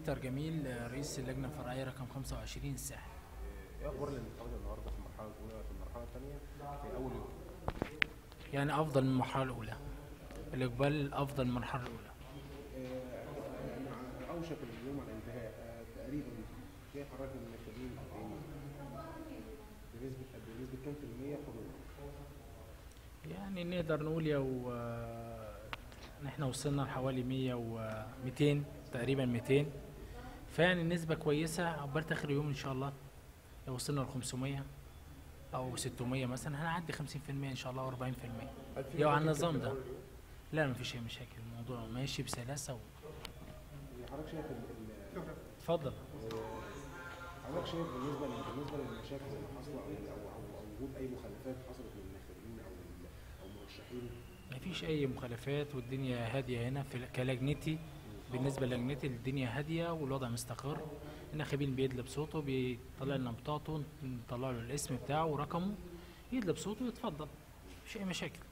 بيتر جميل رئيس اللجنه الفرعيه رقم 25 الساحل. ايه اخبار الانتقال النهارده في المرحله الاولى في المرحله الثانيه في اول يوم؟ يعني افضل من المرحله الاولى. الاقبال افضل من المرحله الاولى. اوشك اليوم على الانتهاء تقريبا، شايف حضرتك المكتبين بنسبه كام في المية خروج؟ يعني نقدر نقول ان احنا وصلنا لحوالي 200 تقريبا 200، فيعني النسبه كويسه. عبرت اخر يوم ان شاء الله لو وصلنا ل 500 او 600 مثلا هنعدي 50% ان شاء الله و40%. يبقى على النظام ده لا مفيش اي مشاكل، الموضوع ماشي بسلاسه. حضرتك شايف اتفضل. حضرتك شايف بالنسبه للمشاكل اللي حاصله او وجود اي مخالفات حصلت من الناخبين او المرشحين؟ مفيش اي مخالفات والدنيا هاديه هنا كلجنتي. بالنسبه لجنتي الدنيا هاديه والوضع مستقر. الناخبين بيدلب صوته، بيطلع لنا بطاقته، نطلع له الاسم بتاعه ورقمه، يدلب صوته ويتفضل، مفيش اي مشاكل.